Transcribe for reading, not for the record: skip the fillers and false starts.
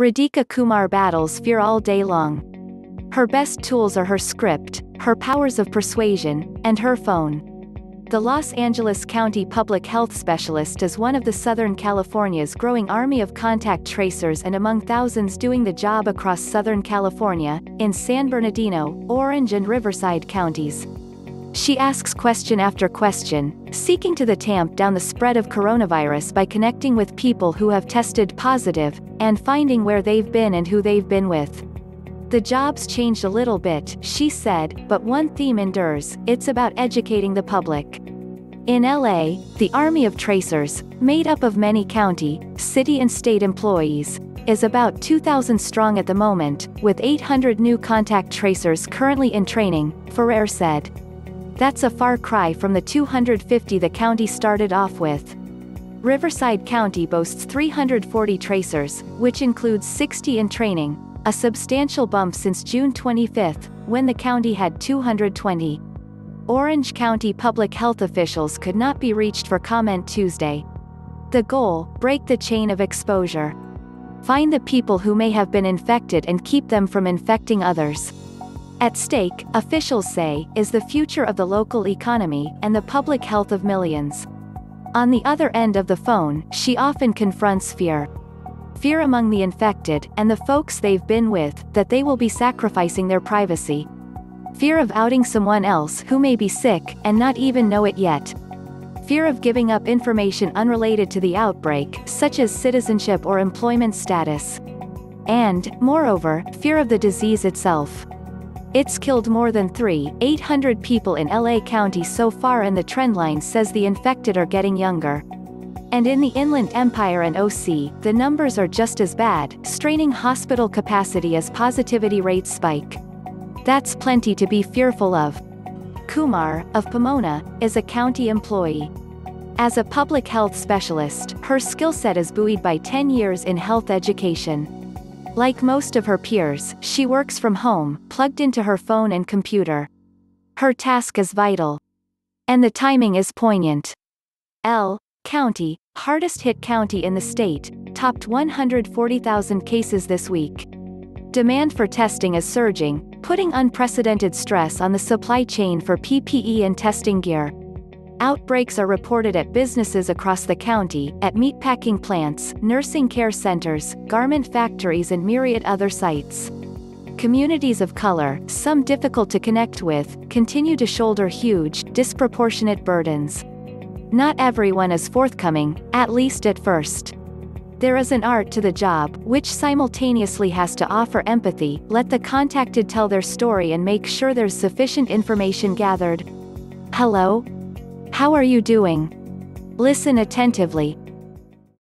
Radhika Kumar battles fear all day long. Her best tools are her script, her powers of persuasion, and her phone. The Los Angeles County public health specialist is one of the Southern California's growing army of contact tracers and among thousands doing the job across Southern California, in San Bernardino, Orange and Riverside counties. She asks question after question, seeking to tamp down the spread of coronavirus by connecting with people who have tested positive, and finding where they've been and who they've been with. The job's changed a little bit, she said, but one theme endures, it's about educating the public. In LA, the army of tracers, made up of many county, city and state employees, is about 2,000 strong at the moment, with 800 new contact tracers currently in training, Ferrer said. That's a far cry from the 250 the county started off with. Riverside County boasts 340 tracers, which includes 60 in training, a substantial bump since June 25, when the county had 220. Orange County public health officials could not be reached for comment Tuesday. The goal, break the chain of exposure. Find the people who may have been infected and keep them from infecting others. At stake, officials say, is the future of the local economy and the public health of millions. On the other end of the phone, she often confronts fear. Fear among the infected, and the folks they've been with, that they will be sacrificing their privacy. Fear of outing someone else who may be sick, and not even know it yet. Fear of giving up information unrelated to the outbreak, such as citizenship or employment status. And, moreover, fear of the disease itself. It's killed more than 3,800 people in LA County so far, and the trendline says the infected are getting younger. And in the Inland Empire and OC, the numbers are just as bad, straining hospital capacity as positivity rates spike. That's plenty to be fearful of. Kumar, of Pomona, is a county employee. As a public health specialist, her skill set is buoyed by 10 years in health education. Like most of her peers, she works from home, plugged into her phone and computer. Her task is vital. And the timing is poignant. L. County, hardest-hit county in the state, topped 140,000 cases this week. Demand for testing is surging, putting unprecedented stress on the supply chain for PPE and testing gear. Outbreaks are reported at businesses across the county, at meatpacking plants, nursing care centers, garment factories and myriad other sites. Communities of color, some difficult to connect with, continue to shoulder huge, disproportionate burdens. Not everyone is forthcoming, at least at first. There is an art to the job, which simultaneously has to offer empathy, let the contacted tell their story and make sure there's sufficient information gathered. Hello? How are you doing? Listen attentively.